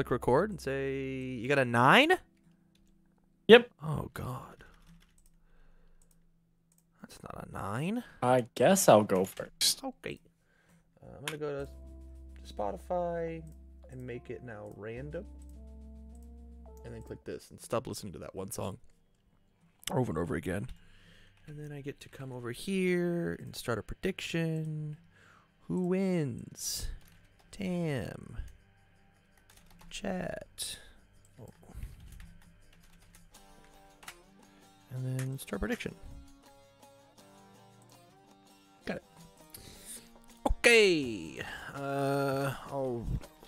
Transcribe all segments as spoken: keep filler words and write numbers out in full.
click record and say, you got a nine? Yep. Oh, God. That's not a nine. I guess I'll go first. Okay. Uh, I'm going to go to Spotify and make it now random. And then click this and stop listening to that one song over and over again. And then I get to come over here and start a prediction. Who wins? Damn. Chat. Oh. And then start prediction. Got it. Okay. Uh, I'll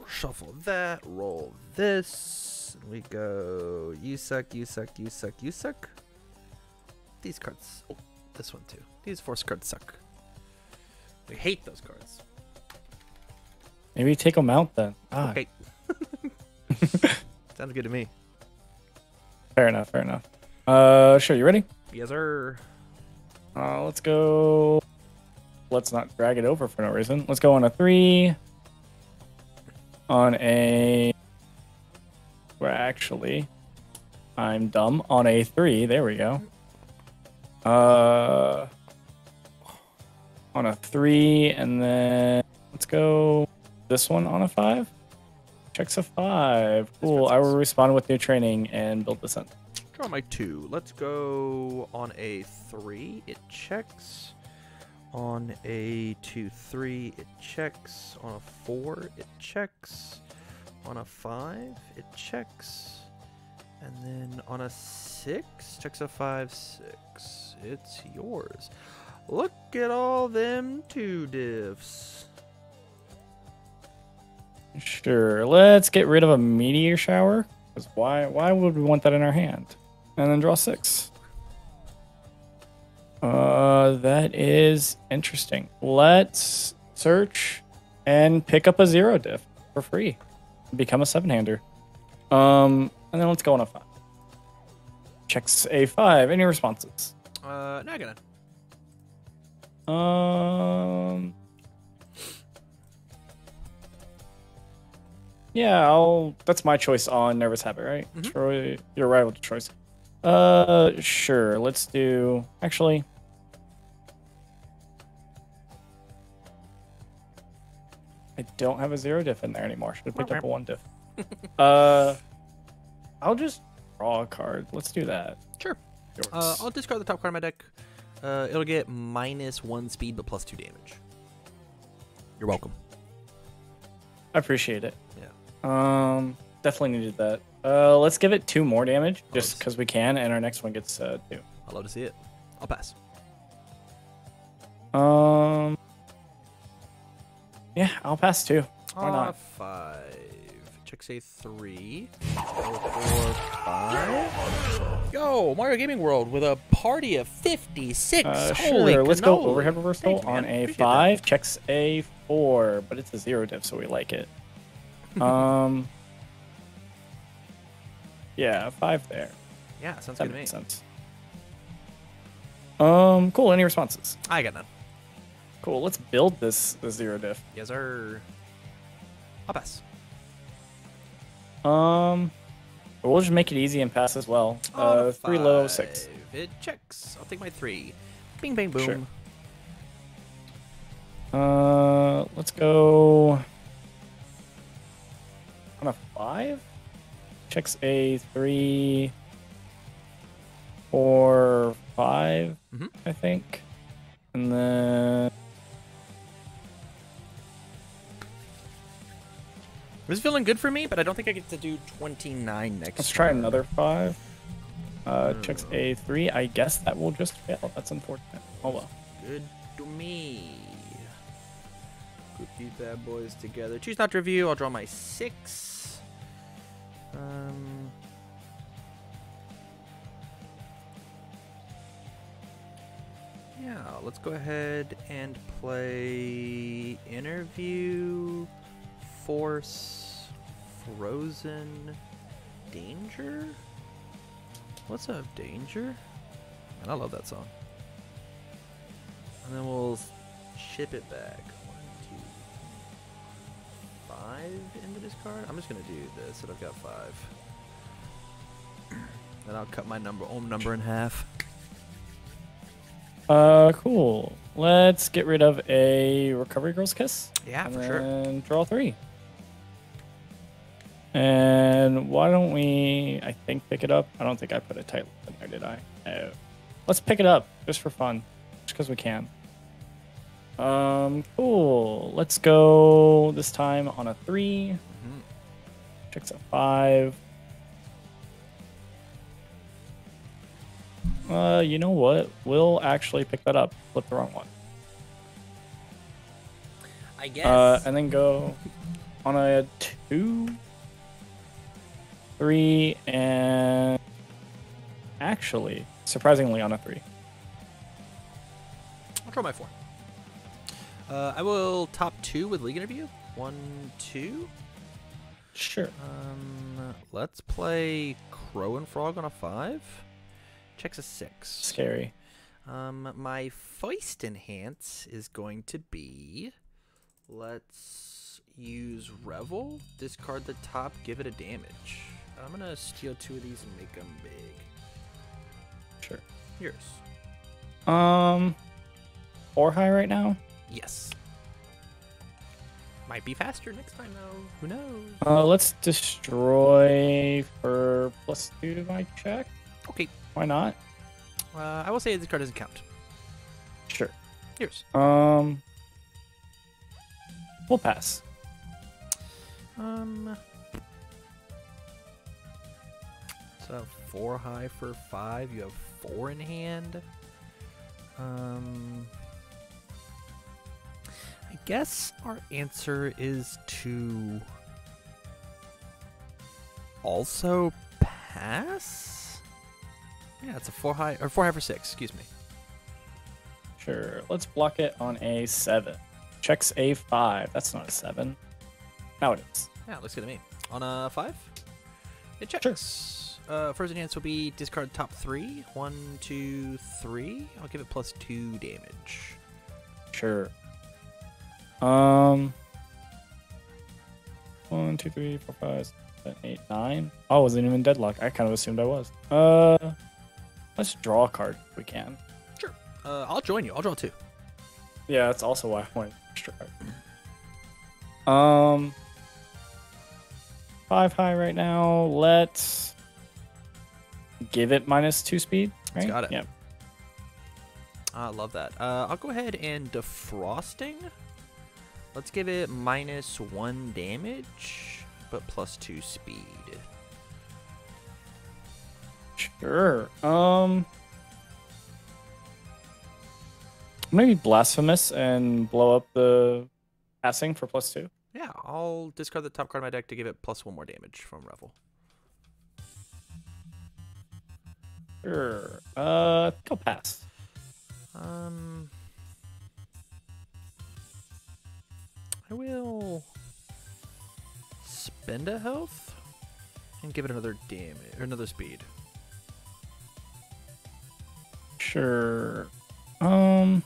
shuffle that. Roll this. We go. You suck. You suck. You suck. You suck. These cards. Oh, this one too. These force cards suck. We hate those cards. Maybe take them out then. Ah. Okay. Sounds good to me. Fair enough. Fair enough. Uh, sure. You ready? Yes, sir. Uh, let's go. Let's not drag it over for no reason. Let's go on a three. On a. We're actually. I'm dumb. On a three. There we go. Uh. On a three, and then let's go this one on a five. Checks a five. Cool. I will respond with new training and build descent. Draw my two. Let's go on a three. It checks. On a two, three. It checks. On a four. It checks. On a five. It checks. And then on a six. Checks a five, six. It's yours. Look at all them two diffs. Sure, let's get rid of a meteor shower. Because why why would we want that in our hand? And then draw six. Uh that is interesting. Let's search and pick up a zero diff for free. Become a seven hander. Um and then let's go on a five. Checks a five. Any responses? Uh not gonna. Um. Yeah, I'll. That's my choice on Nervous Habit, right? Mm-hmm. Troy, your rival to Troy's. Uh, sure. Let's do. Actually, I don't have a zero diff in there anymore. Should have picked up a one diff. uh, I'll just draw a card. Let's do that. Sure. Uh, I'll discard the top card of my deck. Uh, it'll get minus one speed, but plus two damage. You're welcome. I appreciate it. Yeah. Um, definitely needed that. Uh, let's give it two more damage, just because we can, and our next one gets uh, two. I'd love to see it. I'll pass. Um. Yeah, I'll pass too. Why uh, not? Five. Checks a three. Four, four, five. Yo, Mario Gaming World with a party of fifty-six. Uh, Holy sure. Let's go overhead reversal Thanks, on man. a five. That. Checks a four, but it's a zero diff, so we like it. Um. Yeah, five there. Yeah, sounds that good makes to me. Sense. Um. Cool. Any responses? I got none. Cool. Let's build this the zero diff. Yes, sir. I'll pass. Um, we'll just make it easy and pass as well. Uh, three low, six. It checks. I'll take my three. Bing, bang, boom. Sure. Uh, let's go on a five. Checks a three, four, five, mm-hmm. I think, and then. This is feeling good for me, but I don't think I get to do twenty-nine next. Let's try time. another five. Uh, mm. Checks a three. I guess that will just fail. That's unfortunate. Oh well. Good to me. Put these bad boys together. Choose not to review. I'll draw my six. Um. Yeah. Let's go ahead and play interview. Force, frozen, danger. What's up, danger? And I love that song. And then we'll ship it back. One, two, five in the discard? I'm just going to do this, so I've got five. Then I'll cut my number, ohm number in half. Uh, cool. Let's get rid of a Recovery Girl's Kiss. Yeah, for sure. And draw three. And why don't we, I think, pick it up? I don't think I put a tight in there, did I? No. Let's pick it up, just for fun. Just because we can. Um, cool. Let's go this time on a three. Mm-hmm. Checks a five. Uh, you know what? We'll actually pick that up. Flip the wrong one. I guess. Uh, and then go on a two, three, and actually, surprisingly, on a three. I'll try my four. Uh, I will top two with League Interview. One, two. Sure. Um, let's play Crow and Frog on a five. Checks a six. Scary. Um, my Feist Enhance is going to be, let's use Revel, discard the top, give it a damage. I'm going to steal two of these and make them big. Sure. Yours. Um, four high right now? Yes. Might be faster next time, though. Who knows? Uh, let's destroy for plus two to my check. Okay. Why not? Uh, I will say this card doesn't count. Sure. Yours. Um. We'll pass. Um. So four high for five. You have four in hand. Um. I guess our answer is to also pass. Yeah, it's a four high or four high for six. Excuse me. Sure. Let's block it on a seven. Checks a five. That's not a seven. Now it is. Yeah, it looks good to me. On a five, it checks. Sure. Uh, first enhance will be discard top three. One, two, three. I'll give it plus two damage. Sure. Um. One, two, three, four, five, six, seven, eight, nine. Oh, I wasn't even deadlocked. I kind of assumed I was. Uh. Let's draw a card if we can. Sure. Uh, I'll join you. I'll draw two. Yeah, that's also why I wanted an extra card. Um, five high right now. Let's give it minus two speed. Right? Got it. Yeah. I love that. Uh, I'll go ahead and defrosting. Let's give it minus one damage, but plus two speed. Sure. Um, I'm gonna be blasphemous and blow up the passing for plus two. Yeah, I'll discard the top card of my deck to give it plus one more damage from Revel. Sure. Uh, I think I'll pass. Um, I will spend a health and give it another damage or another speed. Sure. Um.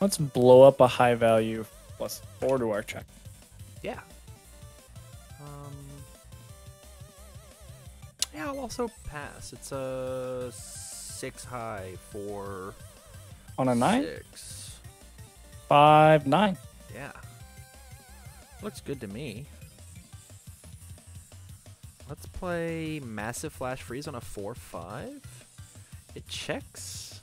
Let's blow up a high value plus four to our check. Yeah. Um. Yeah, I'll also pass. It's a six high for. On a nine? Six. Five, nine. Yeah. Looks good to me. Let's play Massive Flash Freeze on a four five. It checks.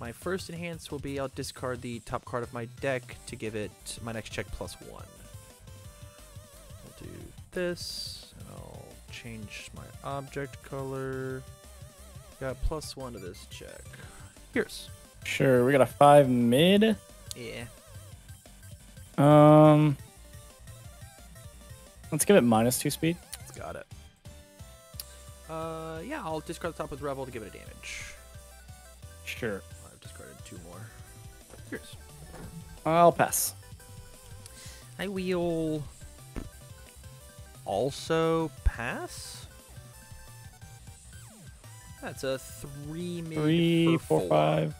My first enhance will be I'll discard the top card of my deck to give it my next check plus one. I'll do this. And I'll change my object color. Got plus one to this check. Here's. Sure, we got a five mid. Yeah. Um. Let's give it minus two speed. Got it. Uh, yeah, I'll discard the top with Revel to give it a damage. Sure. I've discarded two more. Here's. I'll pass. I will also pass. That's a three, three four, four, five,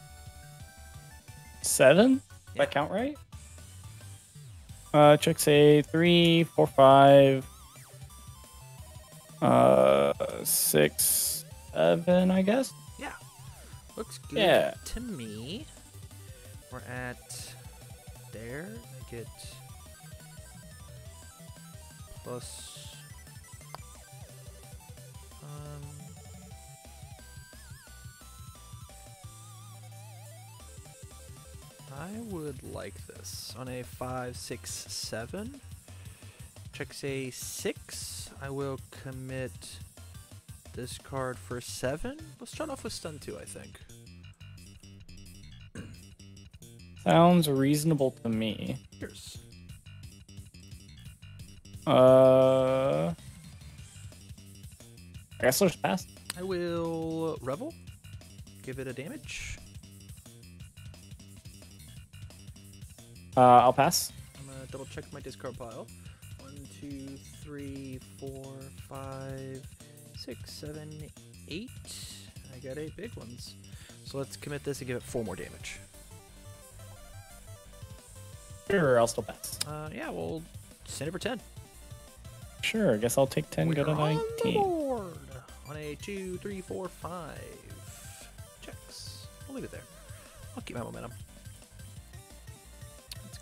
seven. that count right? Uh, check say three, four, five, uh, six, seven, I guess. Yeah. Looks good yeah. to me. We're at there. I get plus. Um. I would like this on a five, six, seven. Check say six. I will commit this card for seven. Let's start off with stun two, I think. Sounds reasonable to me. Here's. Uh, I guess I'll just pass. I will revel. Give it a damage. Uh, I'll pass. I'm gonna double check my discard pile. One, two, three, four, five, six, seven, eight. I got eight big ones. So let's commit this and give it four more damage. Sure, I'll still pass. Uh, yeah, we'll send it for ten. Sure, I guess I'll take ten, go to nineteen. On the board. On a two, three, four, five. Checks. I'll leave it there. I'll keep my momentum.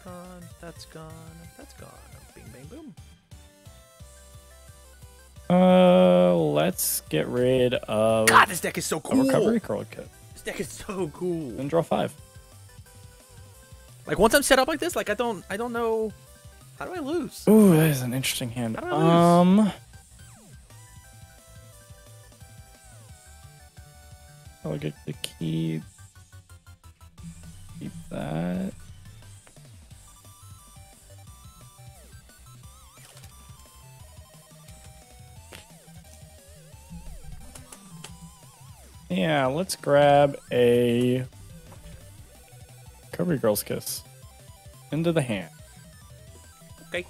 Gone, that's gone, that's gone. Bing, bang, boom. Uh, let's get rid of. God, this deck is so cool. Recovery curl kit. This deck is so cool. And draw five. Like once I'm set up like this, like I don't, I don't know. How do I lose? Ooh, that is an interesting hand. How do I lose? Um, I'll get the key. Keep that. Yeah, let's grab a Recovery Girl's Kiss into the hand. Okay.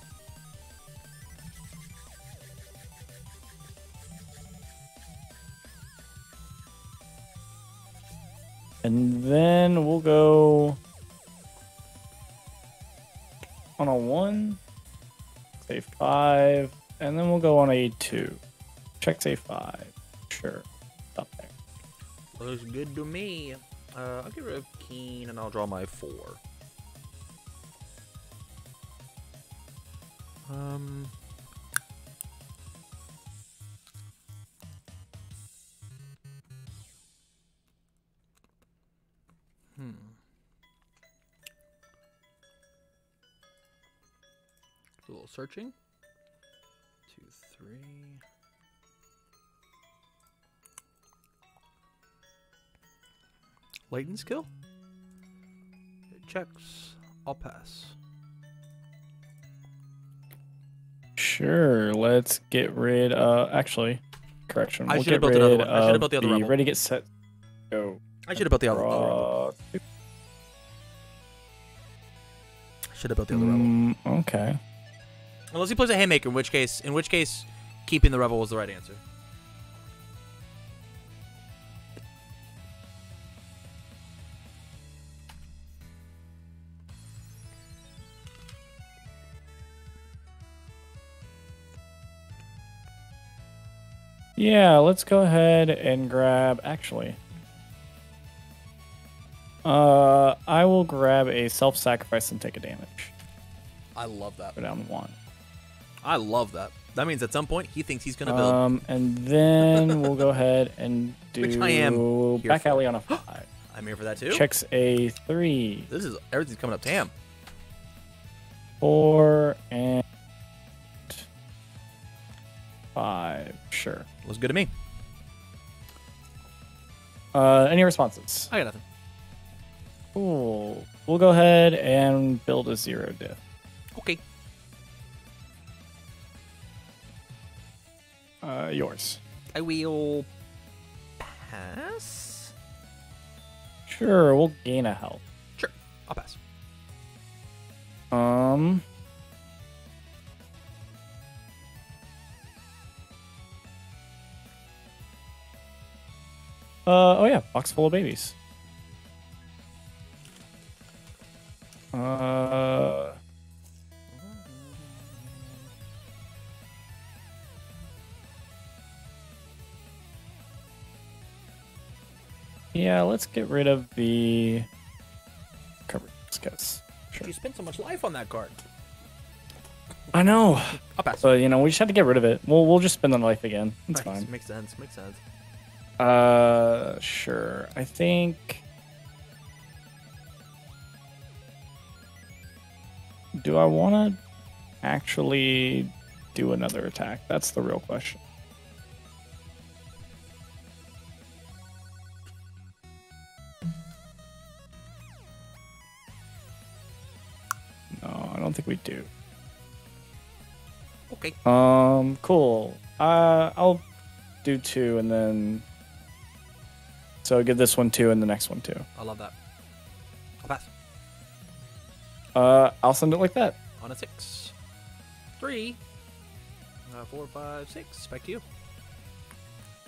And then we'll go on a one, say five, and then we'll go on a two. Check say five. Sure. Stop there. Looks good to me. Uh, I'll get rid of Keen and I'll draw my four. Um. Hmm. Do a little searching. Two, three. Lightning skill? It checks. I'll pass. Sure. Let's get rid of... Actually, correction. We'll I should have built the other one. I should have built the other one. Ready, get set, go. I should have built the other one. I should have built the other mm, rebel. Okay. Unless he plays a haymaker, in which case, in which case, keeping the rebel was the right answer. Yeah, let's go ahead and grab, actually, uh, I will grab a self-sacrifice and take a damage. I love that. Go down one. I love that. That means at some point he thinks he's going to build. Um, and then we'll go ahead and do Which I am back alley on a five. I'm here for that too. Checks a three. This is, everything's coming up to him. Four and five. Sure. Looks good to me. Uh, any responses? I got nothing. Cool. We'll go ahead and build a zero diff. Okay. Uh, yours. I will pass. Sure. We'll gain a health. Sure. I'll pass. Um. Uh, oh yeah, box full of babies. Uh, Yeah, let's get rid of the cover discuss. Sure. You spent so much life on that card. I know. I'll pass. So, you know, we just had to get rid of it. We'll we'll just spend on life again. It's nice. Fine. Makes sense. Makes sense. Uh, sure. I think. Do I want to actually do another attack? That's the real question. No, I don't think we do. Okay. Um, cool. Uh, I'll do two and then... So I'll give this one two and the next one two. I love that. I'll pass. Uh, I'll send it like that. On a six. Three. Uh, four, five, six. Back to you.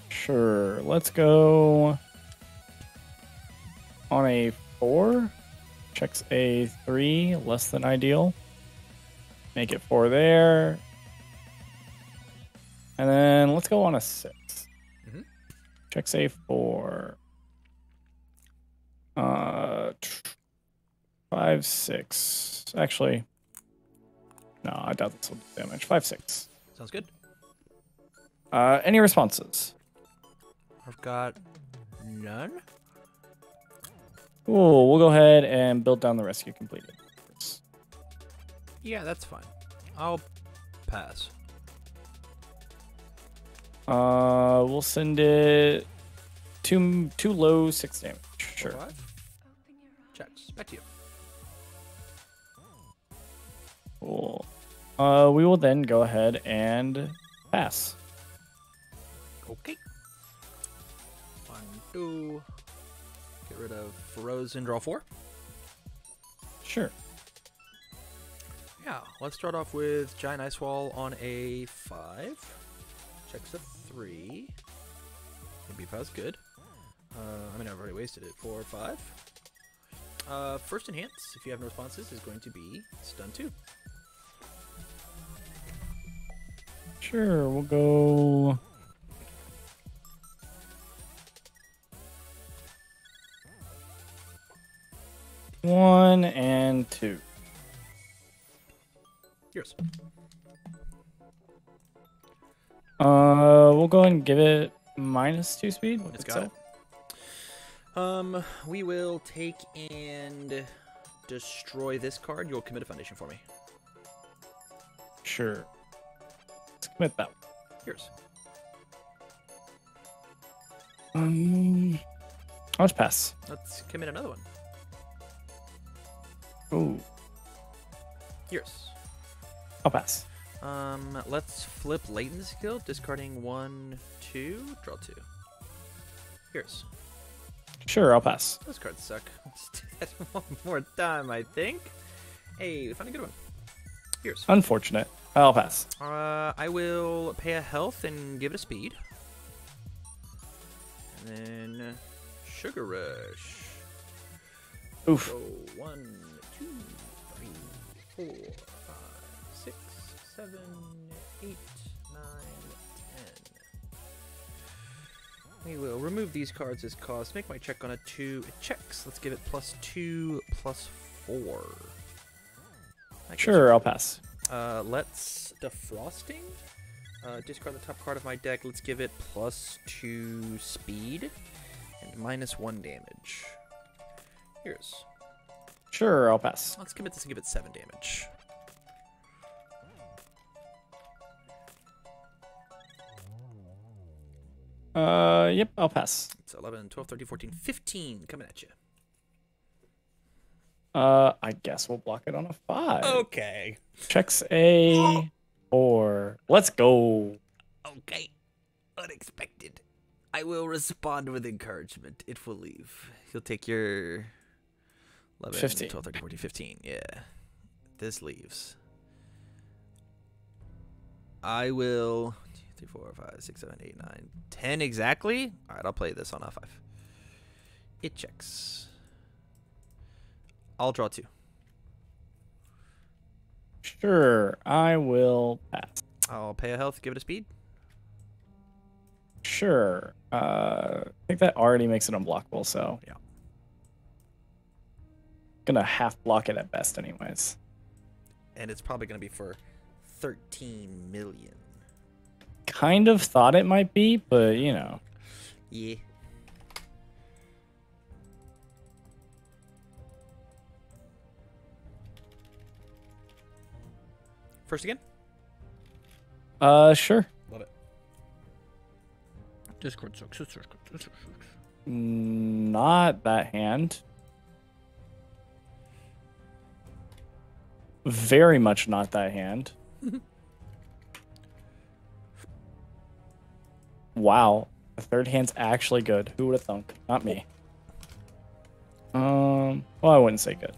Sure. Let's go... On a four. Checks a three. Less than ideal. Make it four there. And then let's go on a six. Mm-hmm. Checks a four. Uh, five, six. Actually, no, I doubt this will do damage. Five, six. Sounds good. Uh, any responses? I've got none. Cool. We'll go ahead and build down the rescue completed. Yeah, that's fine. I'll pass. Uh, we'll send it two, two low, six damage. Sure. Right. Checks. Back to you. Cool. Uh, we will then go ahead and pass. Okay. One, two. Get rid of Feroz and draw four. Sure. Yeah. Let's start off with Giant Ice Wall on a five. Checks a three. Maybe five's good. Uh, I mean, I've already wasted it. Four or five. Uh, first enhance, if you have no responses, is going to be stun two. Sure, we'll go. One and two. Yours. Uh, we'll go ahead and give it minus two speed. It's got it. Um, we will take and destroy this card. You'll commit a foundation for me. Sure. Let's commit that one. Yours. Um, I'll just pass. Let's commit another one. Ooh. Yours. I'll pass. Um, let's flip Leighton's skill, discarding one, two, draw two. Here's. Sure, I'll pass. Those cards suck. Let's do that one more time, I think. Hey, we found a good one. Here's. Unfortunate. I'll pass. Uh, I will pay a health and give it a speed. And then Sugar Rush. Oof. So one, two, three, four. Seven, eight, nine, ten. We will remove these cards as cost. Make my check on a two. It checks. Let's give it plus two, plus four. Sure, I'll pass. Uh, let's defrosting. Uh, discard the top card of my deck. Let's give it plus two speed and minus one damage. Here's. Sure, I'll pass. Let's commit this and give it seven damage. Uh, yep, I'll pass. It's eleven, twelve, thirteen, fourteen, fifteen coming at you. Uh, I guess we'll block it on a five. Okay. Checks a four. Let's go. Okay. Unexpected. I will respond with encouragement. It will leave. You'll take your eleven, fifteen. twelve, thirteen, fourteen, fifteen. Yeah. This leaves. I will... three, four, five, six, seven, eight, nine, ten exactly. All right, I'll play this on a five. It checks. I'll draw two. Sure, I will pass. I'll pay a health, give it a speed. Sure. Uh, I think that already makes it unblockable, so yeah. Gonna half block it at best anyways. And it's probably gonna be for thirteen million. Kind of thought it might be, but you know. Yeah. First again? Uh, sure. Love it. Discord sucks. Discord sucks. Not that hand. Very much not that hand. Wow. The third hand's actually good. Who would have thunk? Not me. Um, well, I wouldn't say good.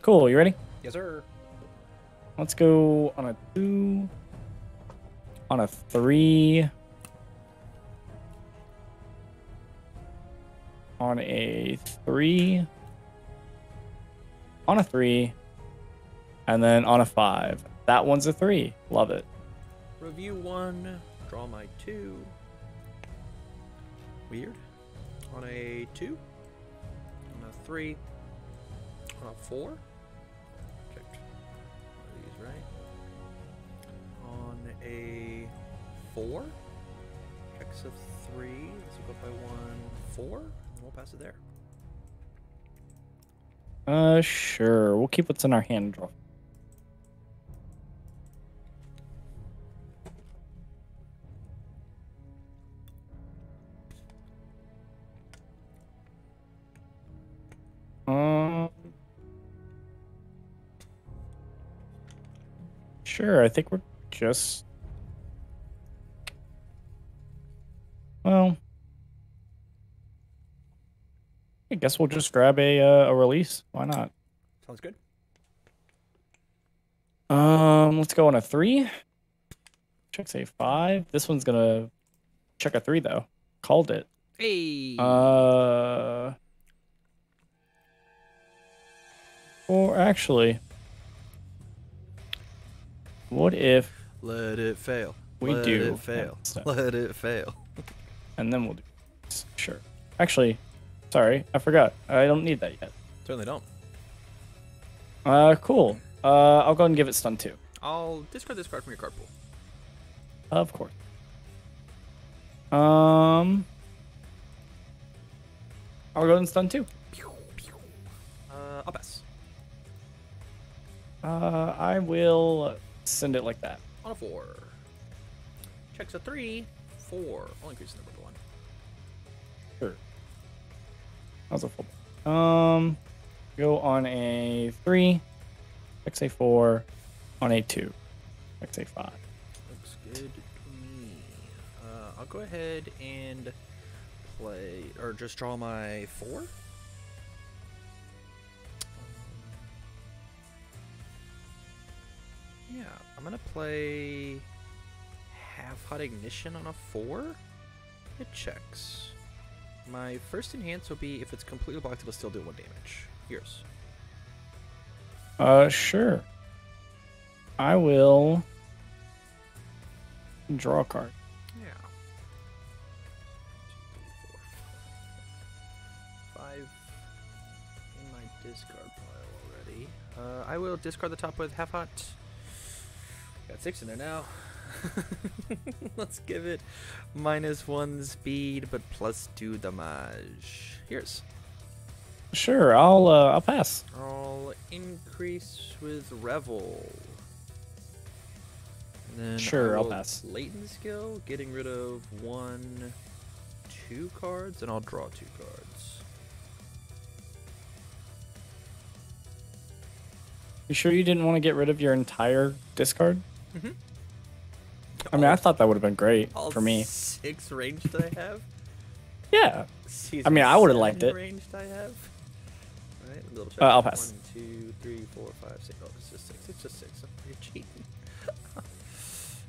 Cool. You ready? Yes, sir. Let's go on a two, on a three, on a three, on a three, and then on a five. That one's a three. Love it. Review one, draw my two. Weird. On a two, on a three, on a four. A four, X of three. This will go by one, four. And we'll pass it there. Uh, sure. We'll keep what's in our hand and draw. Um. Sure. I think we're just. Well, I guess we'll just grab a uh, a release. Why not? Sounds good. Um, let's go on a three. Checks a five. This one's gonna check a three though. Called it. Hey. Uh. Or actually, what if? Let it fail. We Let do it fail. Let it fail. And then we'll do this. Sure. Actually, sorry, I forgot. I don't need that yet. Certainly don't. Uh, cool. Uh, I'll go ahead and give it stun two. I'll discard this card from your card pool. Of course. Um, I'll go ahead and stun two. Uh, I'll pass. Uh, I will send it like that. On a four. Checks a three. Four. I'll increase the number to one. Sure. That was a full ball. Um, go on a three, X a four, on a two, X a five. Looks good to me. Uh, I'll go ahead and play, or just draw my four. Yeah, I'm gonna play. Half Hot Ignition on a four? It checks. My first enhance will be if it's completely blocked, it'll still do one damage. Yours. Uh, sure. I will draw a card. Yeah. Two, three, four, five in my discard pile already. Uh, I will discard the top with Half Hot. Got six in there now. Let's give it minus one speed, but plus two damage. Here's. Sure, I'll uh, I'll pass. I'll increase with Revel. And then sure, I'll pass. Latent skill, getting rid of one, two cards, and I'll draw two cards. You sure you didn't want to get rid of your entire discard? Mm-hmm. I mean, all, I thought that would have been great all for me. Six ranged that I have. Yeah. Season I mean, I would have liked it. Ranged I have. All right, little check. Uh, I'll pass. One, two, three, four, five, six. Oh, it's just six. It's just six. You're cheating.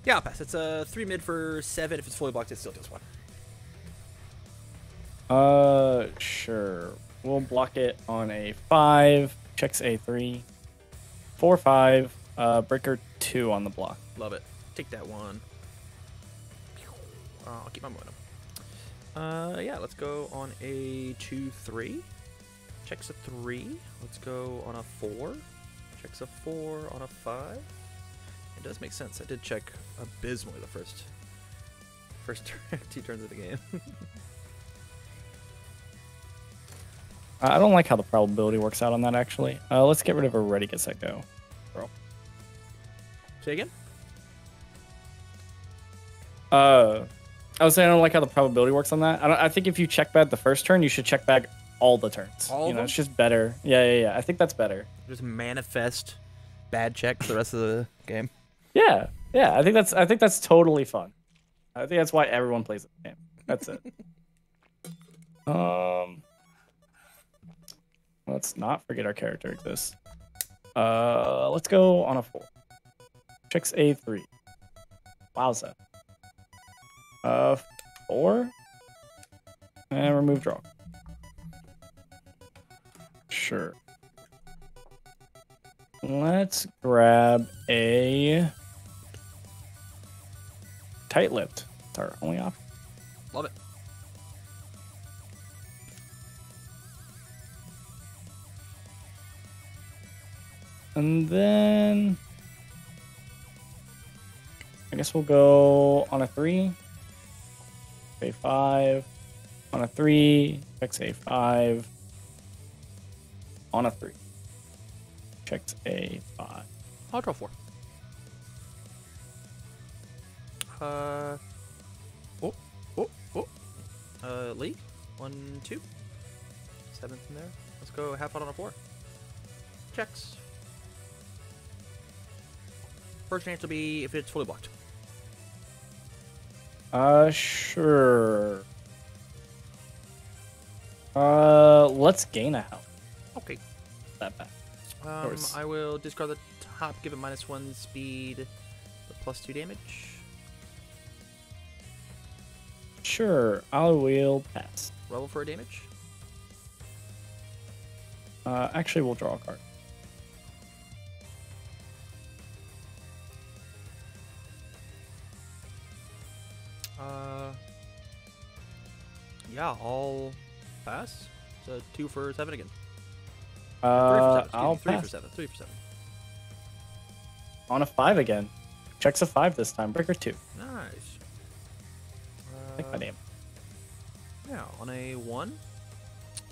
Yeah, I'll pass. It's a three mid for seven. If it's fully blocked, it still does one. Uh, sure. We'll block it on a five. Checks a three, four, five. Uh, breaker two on the block. Love it. Take that one. Uh, I'll keep my momentum. Uh, yeah, let's go on a two three. Checks a three. Let's go on a four. Checks a four on a five. It does make sense. I did check abysmally the first first two turns of the game. I don't like how the probability works out on that, actually. Uh, let's get rid of a ready, get set, go. Bro. Say again? Uh, I was saying I don't like how the probability works on that. I, don't, I think if you check back the first turn, you should check back all the turns. All you know, them? It's just better. Yeah, yeah, yeah. I think that's better. Just manifest bad check for the rest of the game. Yeah, yeah. I think that's. I think that's totally fun. I think that's why everyone plays the game. That's it. um. Let's not forget our character exists. Uh, let's go on a four. Checks a three. Wowza. Uh, four. And remove draw. Sure. Let's grab a tight-lipped. It's our only option. Love it. And then I guess we'll go on a three, a five, on a three, checks a five, on a three, checks a five. I'll draw four. Uh, oh, oh, oh. Uh, league, one, two, seventh in there. Let's go half out on a four. Checks. First chance will be if it's fully blocked. Uh, sure. Uh, let's gain a health. Okay. That bad. Um, I will discard the top, give it minus one speed, plus two damage. Sure, I will pass. Roll for a damage. Uh, actually, we'll draw a card. Uh, yeah, I'll pass. It's a two for seven again. Uh, three for seven. I'll three pass. for seven. Three for seven. On a five again. Checks a five this time. Breaker two. Nice. Uh, Take my name. Yeah, on a one.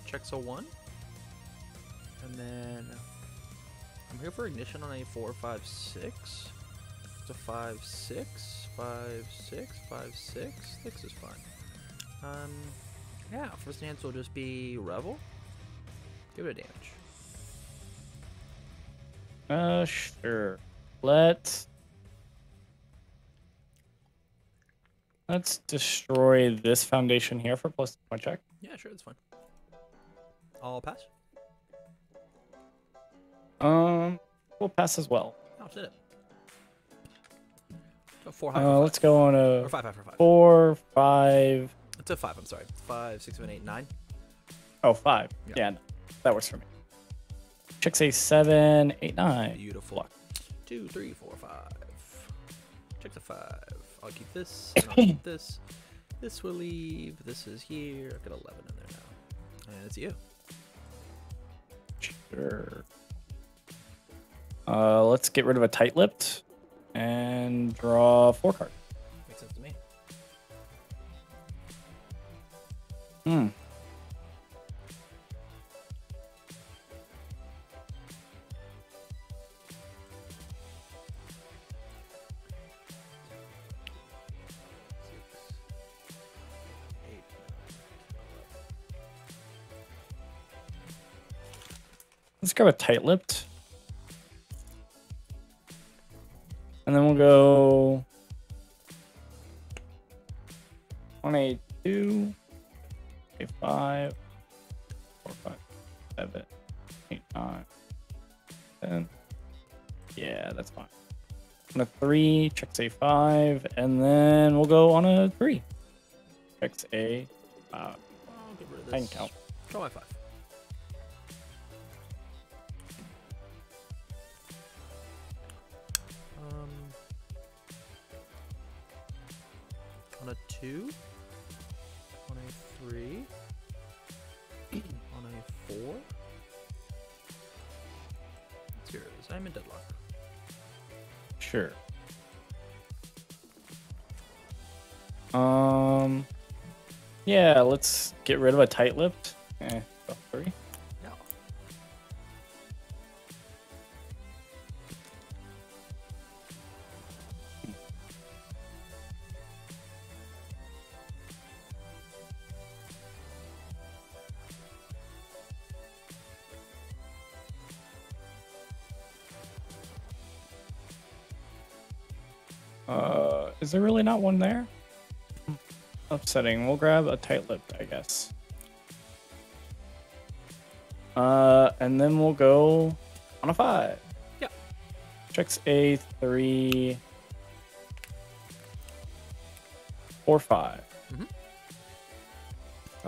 Checks a one. And then I'm here for ignition on a four, five, six. It's a five, six. Five, six, five, six. Six is fine. Um, yeah, first chance will just be Revel. Give it a damage. Uh, sure. Let's... Let's destroy this foundation here for plus one check. Yeah, sure, that's fine. I'll pass. Um, we'll pass as well. I'll sit it. Four, uh, let's go on a five, five, five. four, five. It's a five, I'm sorry. Five, six, seven, eight, nine. Oh, five. Yeah, yeah no, that works for me. Checks a seven, eight, nine. Beautiful. Lock. Two, three, four, five. Checks a five. I'll keep this. And I'll keep this. This will leave. This is here. I've got eleven in there now. And it's you. Sure. Uh, let's get rid of a tight-lipped. And draw four cards. Makes sense to me. Hmm. Let's grab a tight-lipped. And then we'll go on a two, a five, four, five, seven, eight, nine, ten. Yeah, that's fine. On a three, checks a five, and then we'll go on a three. Checks a five. I'll get rid of this. I can count. Draw my five. on a three, on a four. Zeros. I'm in deadlock. Sure. Um. Yeah, let's get rid of a tight lipped. Eh, three. No. Uh, is there really not one there? Upsetting. We'll grab a tight-lipped, I guess. Uh, and then we'll go on a five. Yeah. Checks a three, four, five. Mm-hmm.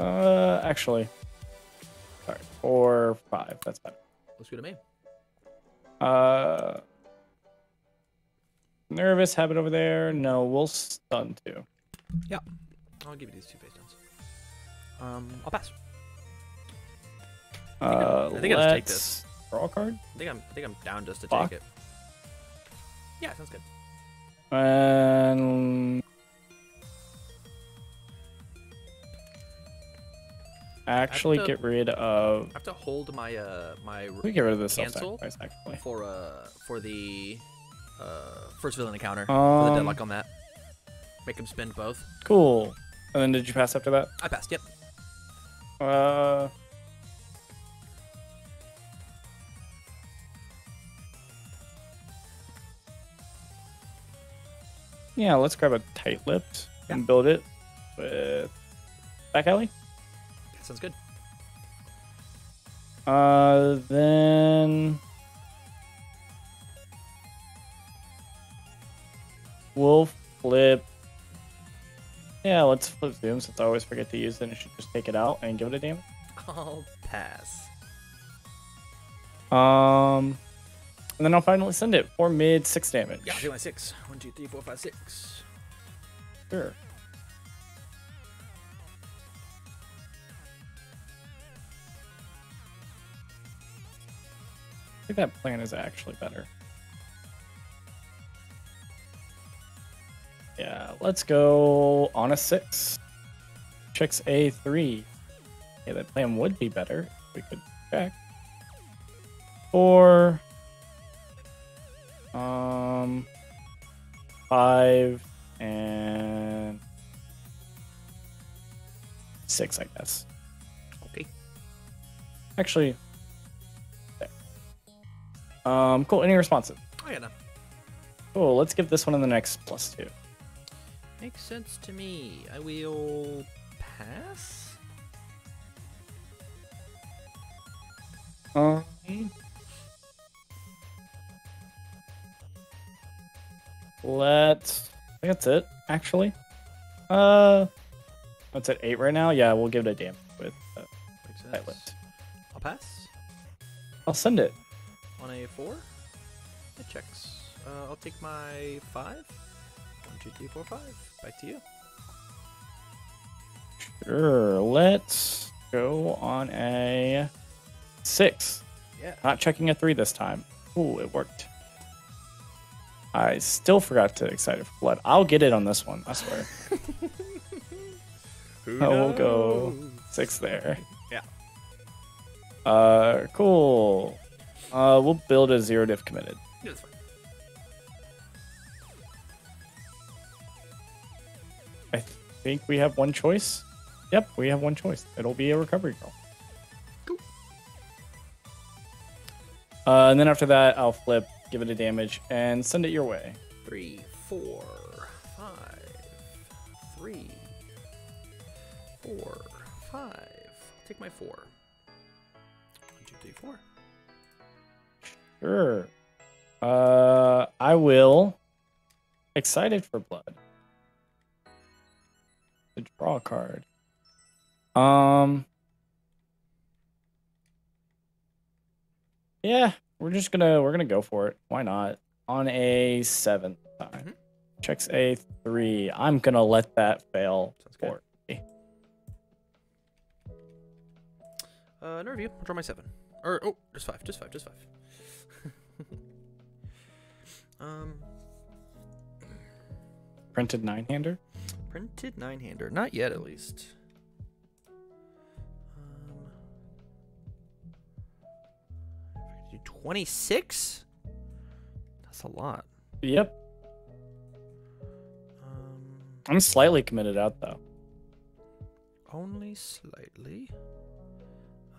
Uh, actually, sorry, four, five. That's better. Let's go to me. Uh, nervous habit over there. No, we'll stun too. Yeah. I'll give you these two base downs. Um, I'll pass. I think, uh, I think I'll just take this. Draw a card? I think I'm I think I'm down just to Lock. take it. Yeah, sounds good. And actually to, get rid of I have to hold my uh my we get rid of this cancel actually. for uh for the uh first villain encounter. Um, for the deadlock on that. Make him spend both. Cool. And then did you pass after that? I passed, yep. Uh, yeah, let's grab a tight-lipped yeah. and build it with back alley. That sounds good. Uh, then we'll flip. Yeah, let's flip Zoom since I always forget to use it and I should just take it out and give it a damage. I'll pass. Um, and then I'll finally send it for mid six damage. Yeah, I'll do my six. One, two, three, four, five, six. Sure. I think that plan is actually better. Yeah, let's go on a six. Checks a three. Yeah, that plan would be better if we could check. Four. Um. Five and six, I guess. Okay. Actually. There. Um. Cool. Any responses? Oh yeah. No. Cool. Let's give this one in the next plus two. Makes sense to me. I will pass. Um. Let's. I think that's it, actually. Uh. That's at eight right now. Yeah, we'll give it a damn with uh, that lift. I'll pass. I'll send it. On a four? It checks. Uh, I'll take my five. One, two, three, four, five. Back to you. Sure. Let's go on a six. Yeah. Not checking a three this time. Ooh, it worked. I still forgot to Excited for Blood. I'll get it on this one, I swear. Who knows? We'll go six there. Yeah. Uh, cool. Uh, we'll build a zero diff committed. Yeah, that's fine. I think we have one choice. Yep, we have one choice. It'll be a recovery roll. Cool. Uh, and then after that, I'll flip, give it a damage, and send it your way. Three, four, five, three, four, five. Take my four. One, two, three, four. Sure. Uh, I will. Excited for Blood. To draw a card. Um. Yeah, we're just gonna we're gonna go for it. Why not? On a seven time. Mm-hmm. Checks a three. I'm going to let that fail. Sounds for good. Me. Uh, no review. I'll draw my seven. Or, oh, just five. Just five. Just five. um... Printed nine-hander? Printed nine-hander. Not yet, at least. Um, do twenty-six? That's a lot. Yep. Um, I'm slightly committed out, though. Only slightly?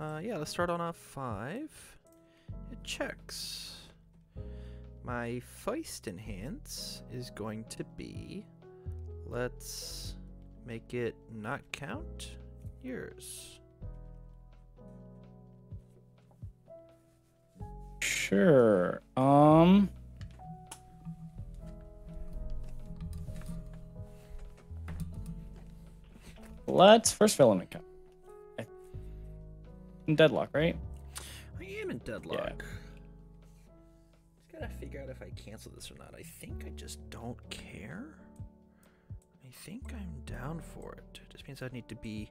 Uh, yeah, let's start on a five. It checks. My Feist Enhance is going to be, let's make it not count yours. Sure. Um. Let's first fill in a count. In deadlock, right? I am in deadlock. Yeah. Gotta figure out if I cancel this or not. I think I just don't care. I think I'm down for it. It just means I need to be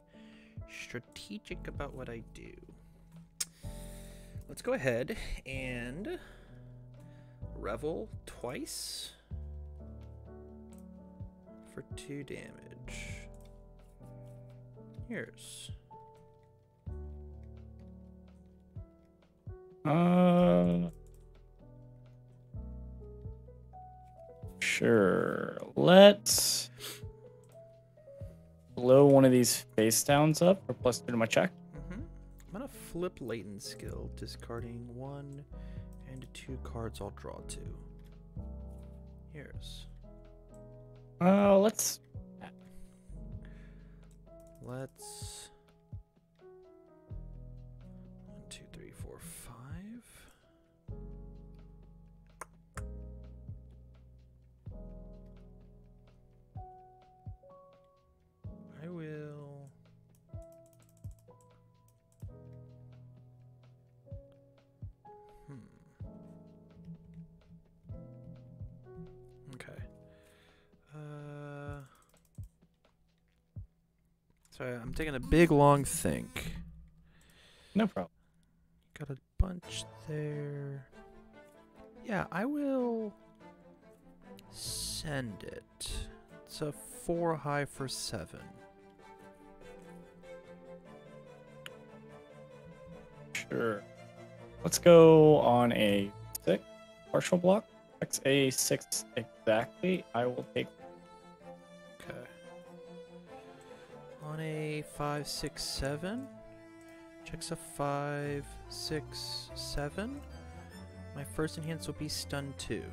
strategic about what I do. Let's go ahead and revel twice for two damage. Here's uh sure. Let's blow one of these face downs up for plus two to my check. Mm-hmm. I'm gonna flip latent skill, discarding one and two cards. I'll draw two. Here's. Uh, let's. Let's. One, two, three, four, five. I will hmm. Okay. Uh sorry, I'm taking a big long think. No problem. Got a bunch there. Yeah, I will send it. It's a four high for seven. Sure. Let's go on a six partial block. X a six exactly. I will take. Okay. On a five, six, seven. Checks a five, six, seven. My first enhance will be stun two.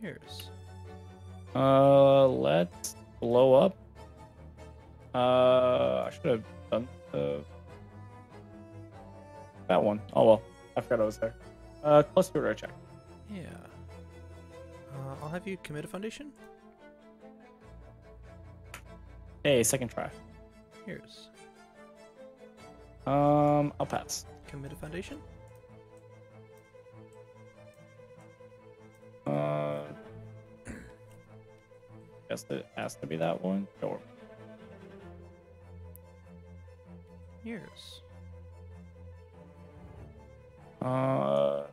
Here's. Uh, let's blow up. Uh, I should have done the. That one. Oh well, I forgot I was there. Uh, plus two to check. Yeah. Uh, I'll have you commit a foundation. Hey, second try. Here's. Um, I'll pass. Commit a foundation. Uh, guess it has to be that one. Sure. Here's. Uh,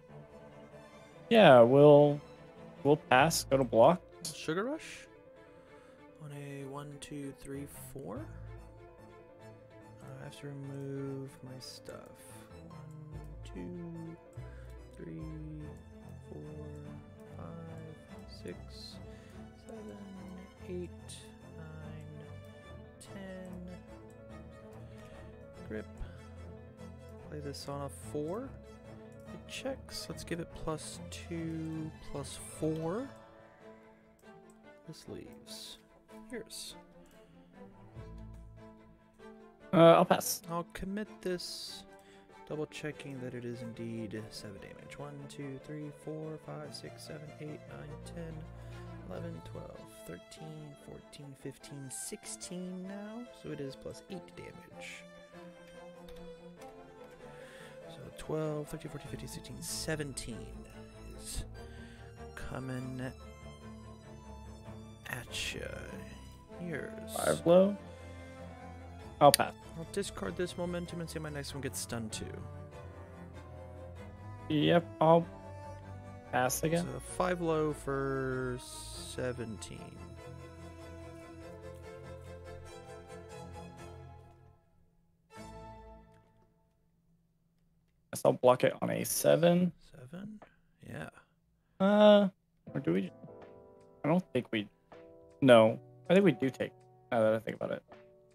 yeah, we'll we'll pass. Go to block. Sugar rush on a one, two, three, four. I have to remove my stuff. One, two, three, four, five, six, seven, eight, nine, ten. Grip. Play this on a four. It checks. Let's give it plus two, plus four. This leaves. Here's. Uh, I'll pass. I'll commit this, double checking that it is indeed seven damage. One, two, three, four, five, six, seven, eight, nine, ten, eleven, twelve, thirteen, fourteen, fifteen, sixteen now. So it is plus eight damage. twelve, thirteen, fourteen, fifteen, sixteen, seventeen is coming at you. Here's five low. I'll pass. I'll discard this momentum and see if my next one gets stunned too. Yep, I'll pass again. So five low for seventeen. I'll block it on a seven. Seven? Yeah. Uh, or do we? I don't think we. No, I think we do take. Now that I think about it,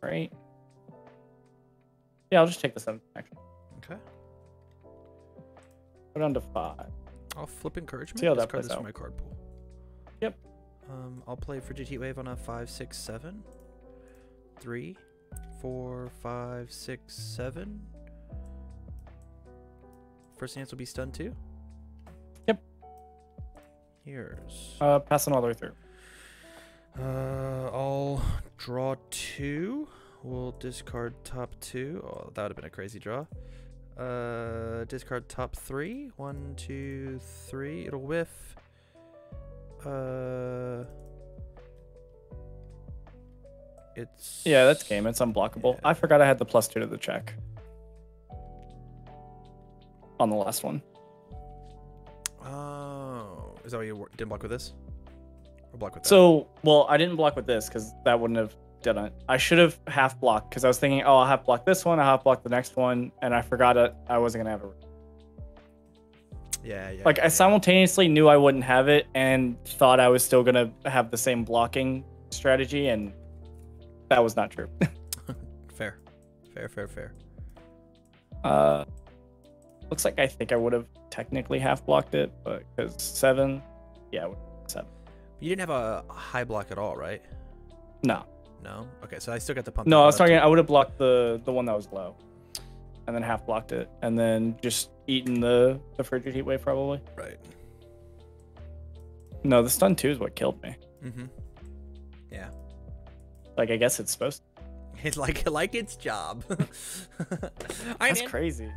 right? Yeah, I'll just take the seven actually. Okay. Go down to five. I'll flip encouragement. See how that plays out. Discard this from my card pool. Yep. Um, I'll play Frigid Heat Wave on a five, six, seven, three, four, five, six, seven. First stance will be stunned too. Yep. Here's. Uh, passing all the way through. Uh, I'll draw two. We'll discard top two. Oh, that would have been a crazy draw. Uh, discard top three. One, two, three. It'll whiff. Uh. It's. Yeah, that's game. It's unblockable. Yeah. I forgot I had the plus two to the check. On the last one. Oh, is that why you didn't block with this? Or block with that? So, well, I didn't block with this because that wouldn't have done it. I should have half blocked because I was thinking, oh, I'll half block this one, I'll half block the next one, and I forgot it. I wasn't gonna have it. Yeah, yeah. Like yeah, I simultaneously yeah. knew I wouldn't have it and thought I was still gonna have the same blocking strategy, and that was not true. Fair, fair, fair, fair. Uh. Looks like I think I would have technically half blocked it, but because seven, yeah, seven. You didn't have a high block at all, right? No. No. Okay, so I still got the pump. No, I was talking. I would have blocked the the one that was low, and then half blocked it, and then just eaten the the Frigid Heat Wave probably. Right. No, the stun two is what killed me. Mm-hmm. Yeah. Like I guess it's supposed to. It's like like its job. That's crazy.